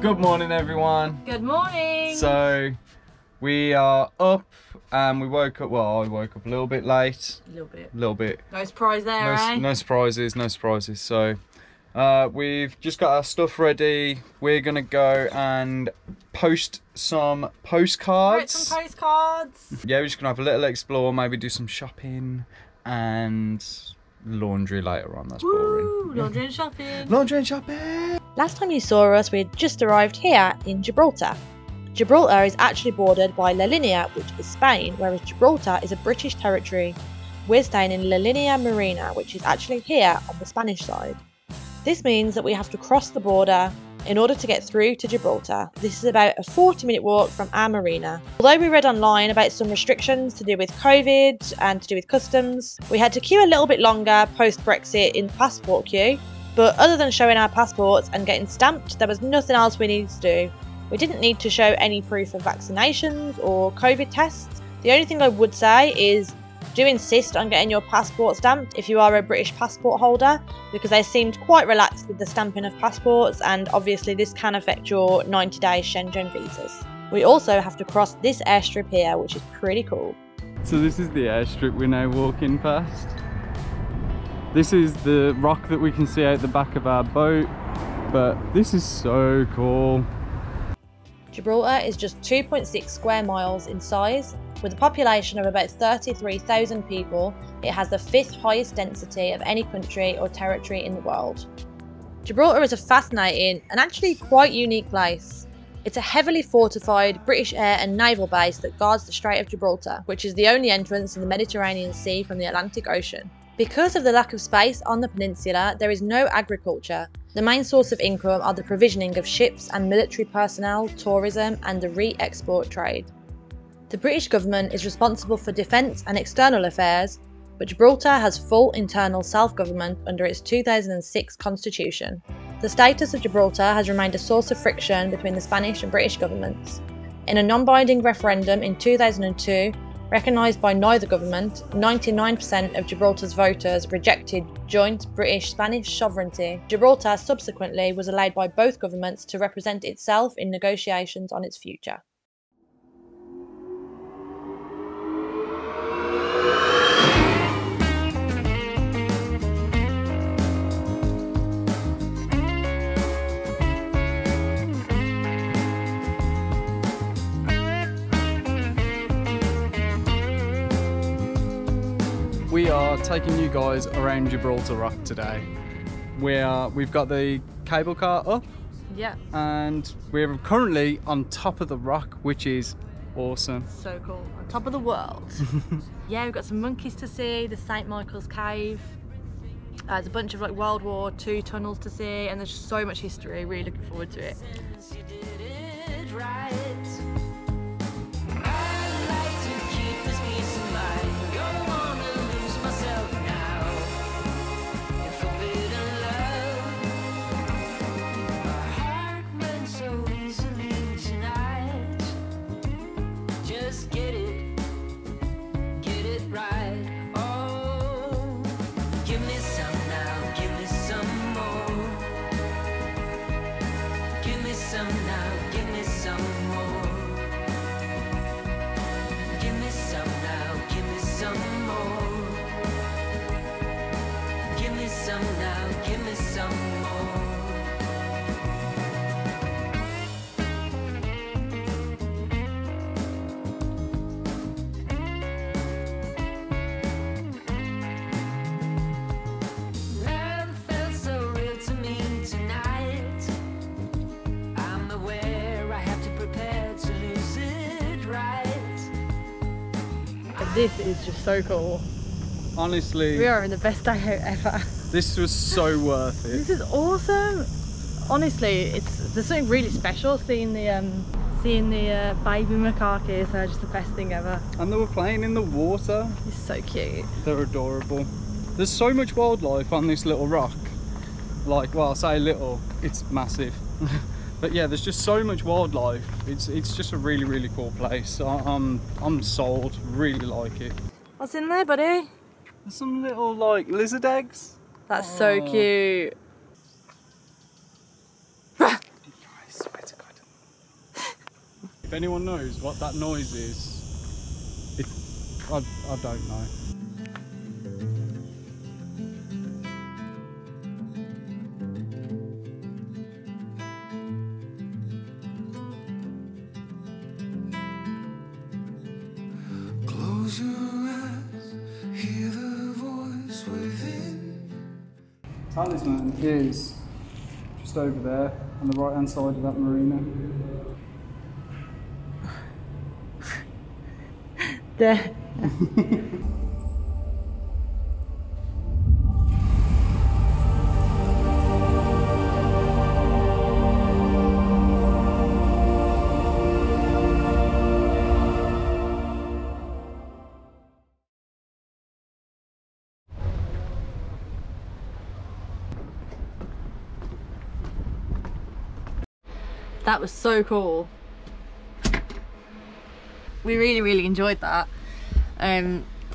Good morning, everyone. Good morning. So we are up and we woke up, well, I woke up a little bit late. A little bit. No surprise there, eh? No surprises. So we've just got our stuff ready. We're going to go and post some postcards. Yeah, we're just going to have a little explore, maybe do some shopping and laundry later on. That's boring. Laundry and shopping. Last time you saw us, we had just arrived here in Gibraltar. Gibraltar is actually bordered by La Linea, which is Spain, whereas Gibraltar is a British territory. We're staying in La Linea Marina, which is actually here on the Spanish side. This means that we have to cross the border in order to get through to Gibraltar. This is about a 40-minute walk from our marina. Although we read online about some restrictions to do with COVID and to do with customs, we had to queue a little bit longer post-Brexit in the passport queue. But other than showing our passports and getting stamped, there was nothing else we needed to do. We didn't need to show any proof of vaccinations or COVID tests. The only thing I would say is do insist on getting your passport stamped if you are a British passport holder, because they seemed quite relaxed with the stamping of passports, and obviously this can affect your 90-day Schengen visas. We also have to cross this airstrip here, which is pretty cool. So this is the airstrip we're now walking past. This is the rock that we can see out the back of our boat, but this is so cool. Gibraltar is just 2.6 square miles in size. With a population of about 33,000 people, it has the 5th highest density of any country or territory in the world. Gibraltar is a fascinating and actually quite unique place. It's a heavily fortified British air and naval base that guards the Strait of Gibraltar, which is the only entrance to the Mediterranean Sea from the Atlantic Ocean. Because of the lack of space on the peninsula, there is no agriculture. The main source of income are the provisioning of ships and military personnel, tourism, and the re-export trade. The British government is responsible for defence and external affairs, but Gibraltar has full internal self-government under its 2006 constitution. The status of Gibraltar has remained a source of friction between the Spanish and British governments. In a non-binding referendum in 2002, recognised by neither government, 99% of Gibraltar's voters rejected joint British-Spanish sovereignty. Gibraltar subsequently was allowed by both governments to represent itself in negotiations on its future. We are taking you guys around Gibraltar Rock today. We've got the cable car up, yeah, and we're currently on top of the rock, which is awesome. So cool, on top of the world. Yeah, we've got some monkeys to see, the St. Michael's cave. There's a bunch of like World War II tunnels to see, and there's just so much history. Really looking forward to it. Since you did it right. This is just so cool. Honestly, we are in the best day out ever. This was so worth it. This is awesome. Honestly, there's something really special seeing the baby macacos. They're just the best thing ever. And they were playing in the water. It's so cute. They're adorable. There's so much wildlife on this little rock. Like, well, I say little, it's massive. But yeah, there's just so much wildlife. It's just a really, really cool place. I'm sold, really like it. What's in there, buddy? There's some little like lizard eggs. That's so cute. I swear to If anyone knows what that noise is, I don't know. Talisman is just over there on the right hand side of that marina. There. That was so cool. We really enjoyed that.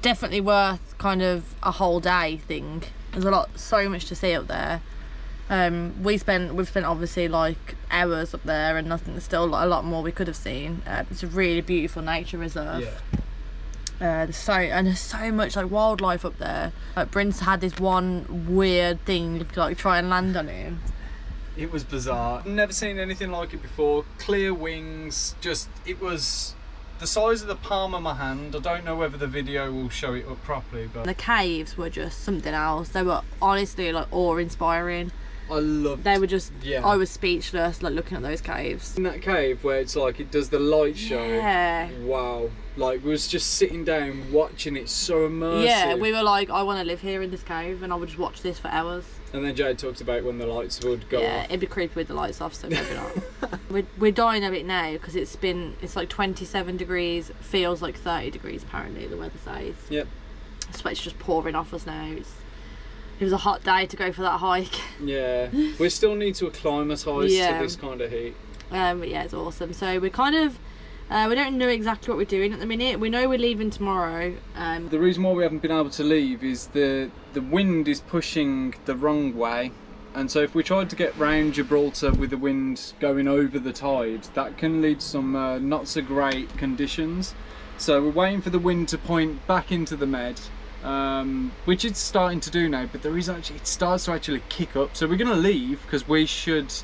Definitely worth kind of a whole day thing. There's so much to see up there. We've spent obviously like hours up there, and nothing, still a lot more we could have seen. It's a really beautiful nature reserve. Yeah. There's so much like wildlife up there. Like Bryn's had this one weird thing like try and land on him. It was bizarre. Never seen anything like it before. Clear wings, just, it was the size of the palm of my hand. I don't know whether the video will show it up properly, but the caves were just something else. They were honestly like awe-inspiring. I loved. They were just, yeah. I was speechless like looking at those caves. In that cave where it's like it does the light show. Yeah. Wow. Like we was just sitting down watching it, so immersive. Yeah, we were like, I want to live here in this cave, and I would just watch this for hours. And then Jade talked about when the lights would go off. It'd be creepy with the lights off, so maybe not. We're dying a bit now because it's like 27 degrees, feels like 30 degrees apparently, the weather says. Yep. Sweat's just pouring off us now. It was a hot day to go for that hike. Yeah, we still need to acclimatise to this kind of heat. But yeah, it's awesome. So we're kind of, we don't know exactly what we're doing at the minute. We know we're leaving tomorrow. The reason why we haven't been able to leave is the wind is pushing the wrong way, and so if we tried to get round Gibraltar with the wind going over the tide, that can lead to some not so great conditions. So we're waiting for the wind to point back into the Med, which it's starting to do now, but there is actually, it starts to actually kick up. So we're going to leave because we should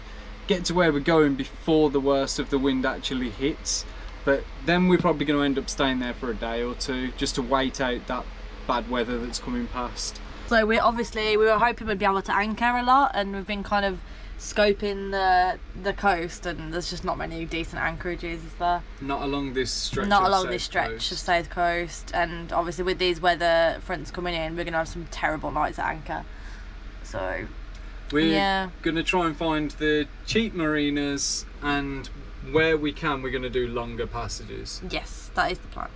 get to where we're going before the worst of the wind actually hits. But then we're probably going to end up staying there for a day or two, just to wait out that bad weather that's coming past. So we were hoping we'd be able to anchor a lot, and we've been kind of scoping the coast, and there's just not many decent anchorages, is there? Not along this stretch. Not along this stretch of South Coast, and obviously with these weather fronts coming in, we're going to have some terrible nights at anchor. So we're going to try and find the cheap marinas, and where we can, we're going to do longer passages. Yes, that is the plan.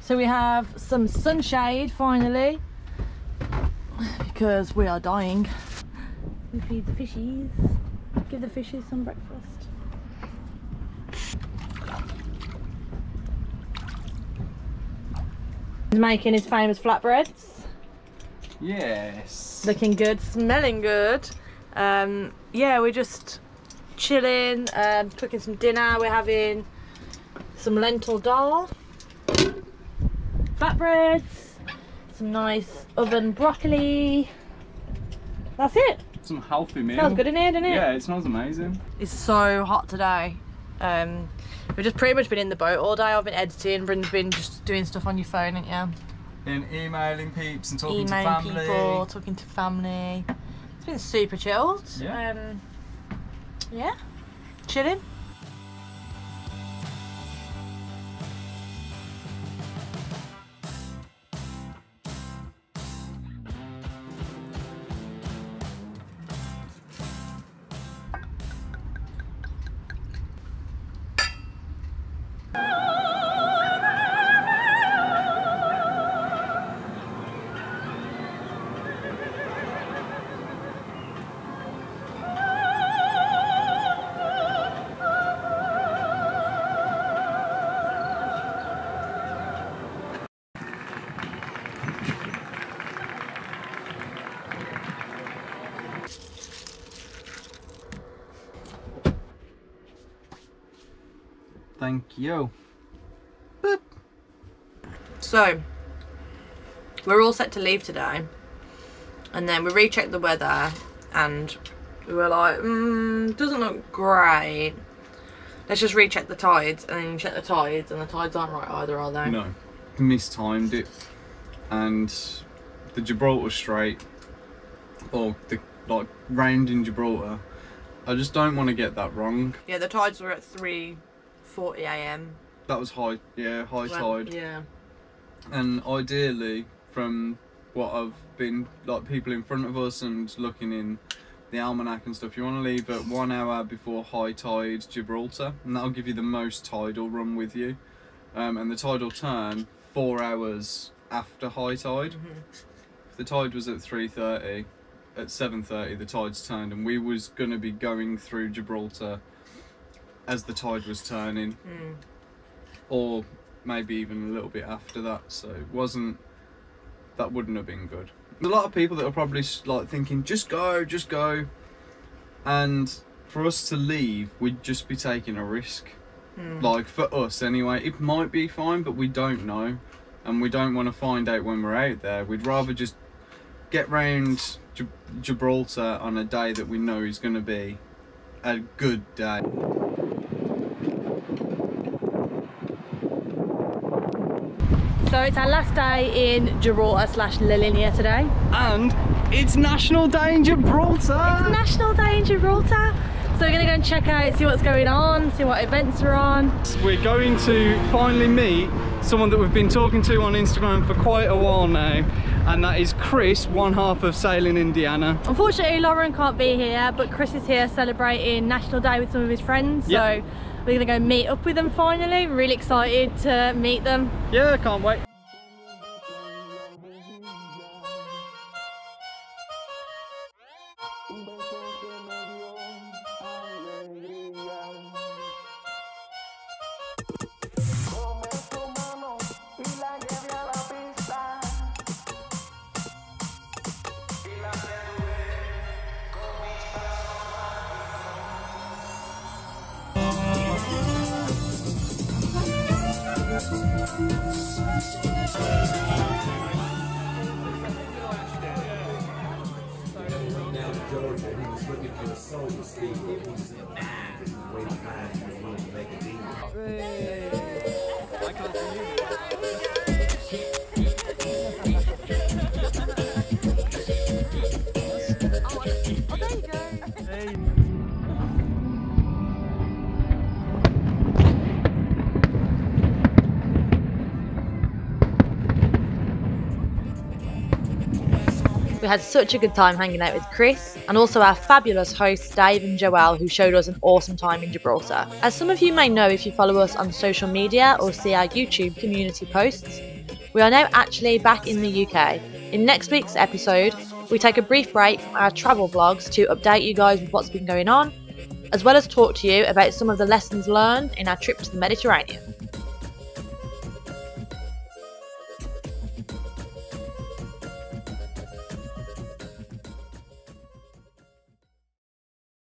So we have some sunshade finally, because we are dying. We feed the fishies. Give the fishies some breakfast. He's making his famous flatbreads. Yes. Looking good, smelling good. Yeah, we're just chilling, cooking some dinner. We're having some lentil dal, flatbreads, some nice oven broccoli. That's it. Some healthy meal. Smells good in here, doesn't it? Yeah, it smells amazing. It's so hot today. We've just pretty much been in the boat all day. I've been editing, Bryn's been just doing stuff on your phone, ain't you? Been emailing peeps and talking to family. People, talking to family. It's been super chilled. Yeah. Yeah, chilling. Thank you. Boop. So, we're all set to leave today. And then we rechecked the weather and we were like, doesn't look great. Let's just recheck the tides, and then you check the tides and the tides aren't right either, are they? No, mistimed it. And the Gibraltar Strait, or the like round in Gibraltar, I just don't want to get that wrong. Yeah, the tides were at 3:40 AM. That was high, yeah, high tide. Yeah. And ideally, from what I've been, like people in front of us and looking in the almanac and stuff, you want to leave at 1 hour before high tide Gibraltar, and that'll give you the most tidal run with you. And the tidal turn 4 hours after high tide. Mm-hmm. If the tide was at 3:30, at 7:30 the tides turned, and we was going to be going through Gibraltar as the tide was turning, or maybe even a little bit after that, so it wasn't, that wouldn't have been good. There's a lot of people that are probably like thinking, just go, and for us to leave we'd just be taking a risk. Like for us anyway, it might be fine, but we don't know, and we don't want to find out when we're out there. We'd rather just get round Gibraltar on a day that we know is going to be a good day. So it's our last day in Gibraltar / La Linea today. And it's National Day in Gibraltar! It's National Day in Gibraltar! So we're going to go and check out, see what's going on, see what events are on. We're going to finally meet someone that we've been talking to on Instagram for quite a while now, and that is Chris, one half of Sailing Indiana. Unfortunately, Lauren can't be here, but Chris is here celebrating National Day with some of his friends. Yep. So we're going to go meet up with them finally. We're really excited to meet them. Yeah, can't wait. We had such a good time hanging out with Chris, and also our fabulous hosts Dave and Joelle, who showed us an awesome time in Gibraltar. As some of you may know if you follow us on social media or see our YouTube community posts, we are now actually back in the UK. In next week's episode, we take a brief break from our travel vlogs to update you guys with what's been going on, as well as talk to you about some of the lessons learned in our trip to the Mediterranean.